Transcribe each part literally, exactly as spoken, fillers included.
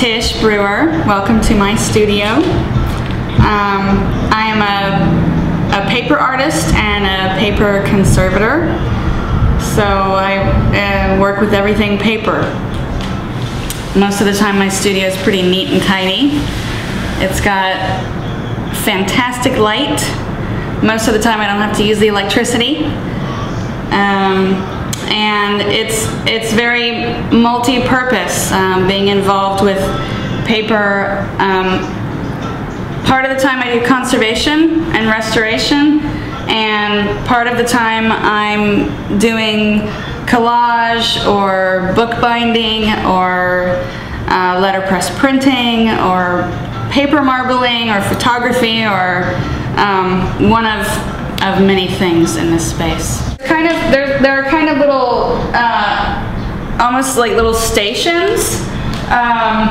Tish Brewer. Welcome to my studio. Um, I am a, a paper artist and a paper conservator, so I uh, work with everything paper. Most of the time my studio is pretty neat and tidy. It's got fantastic light. Most of the time I don't have to use the electricity. Um, and it's it's very multi-purpose, um, being involved with paper. Um, part of the time I do conservation and restoration, and part of the time I'm doing collage or book binding or uh, letterpress printing or paper marbling or photography or um, one of of many things in this space. Kind of, there, there are kind of little, uh, almost like little stations. Um,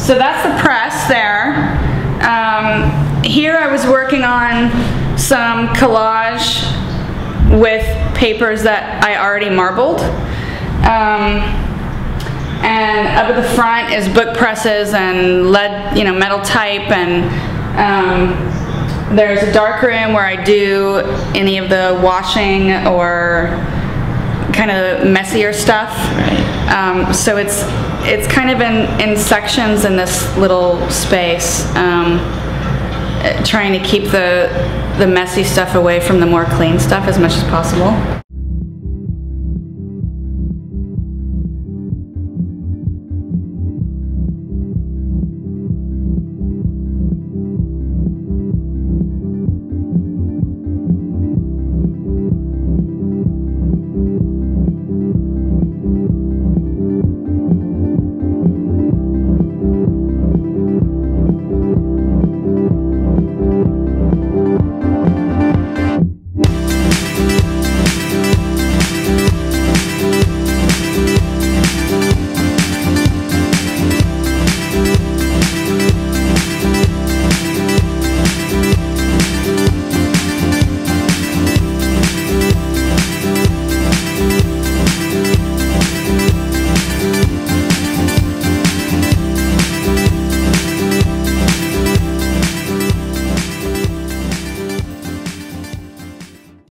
so that's the press there. Um, here I was working on some collage with papers that I already marbled. Um, and up at the front is book presses and lead, you know, metal type, and um, there's a dark room where I do any of the washing or kind of messier stuff. Right. Um, so it's it's kind of in, in sections in this little space, um, trying to keep the, the messy stuff away from the more clean stuff as much as possible.